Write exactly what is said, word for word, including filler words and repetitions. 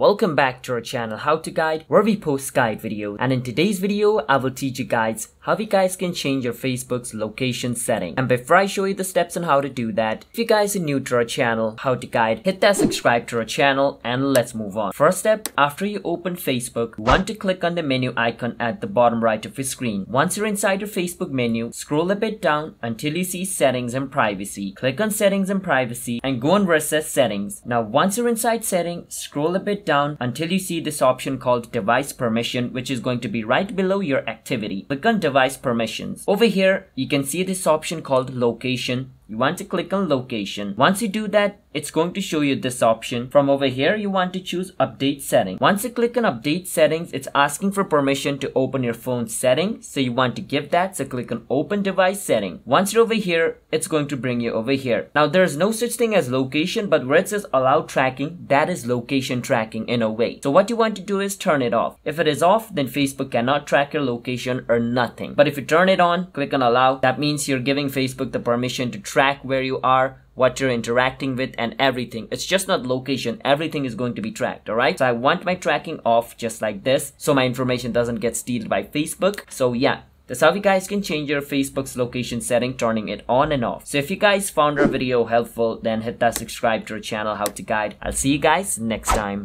Welcome back to our channel How To Guide, where we post guide videos, and in today's video I will teach you guys how you guys can change your Facebook's location setting. And before I show you the steps on how to do that, if you guys are new to our channel How To Guide, hit that subscribe to our channel and let's move on. First step, after you open Facebook, you want to click on the menu icon at the bottom right of your screen. Once you're inside your Facebook menu, scroll a bit down until you see settings and privacy. Click on settings and privacy and go on where it says settings. Now once you're inside settings, scroll a bit down until you see this option called device permission, which is going to be right below your activity. Click on device permissions. Over here you can see this option called location. You want to click on location. Once you do that, it's going to show you this option. From over here, you want to choose update settings. Once you click on update settings, it's asking for permission to open your phone setting. So you want to give that. So click on open device setting. Once you're over here, it's going to bring you over here. Now there's no such thing as location, but where it says allow tracking, that is location tracking in a way. So what you want to do is turn it off. If it is off, then Facebook cannot track your location or nothing. But if you turn it on, click on allow, that means you're giving Facebook the permission to track track where you are, what you're interacting with, and everything. It's just not location. Everything is going to be tracked, all right? So I want my tracking off just like this, so my information doesn't get stolen by Facebook. So yeah, that's how you guys can change your Facebook's location setting, turning it on and off. So if you guys found our video helpful, then hit that subscribe to our channel How To Guide. I'll see you guys next time.